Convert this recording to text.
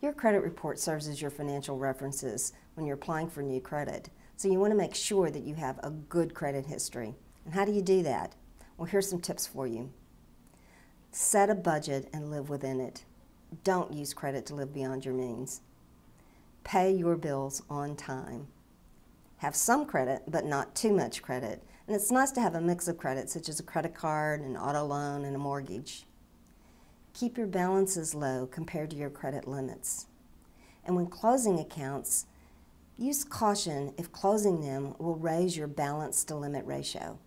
Your credit report serves as your financial references when you're applying for new credit. So you want to make sure that you have a good credit history. And how do you do that? Well, here's some tips for you. Set a budget and live within it. Don't use credit to live beyond your means. Pay your bills on time. Have some credit, but not too much credit. And it's nice to have a mix of credit, such as a credit card, an auto loan, and a mortgage. Keep your balances low compared to your credit limits. And when closing accounts, use caution if closing them will raise your balance to limit ratio.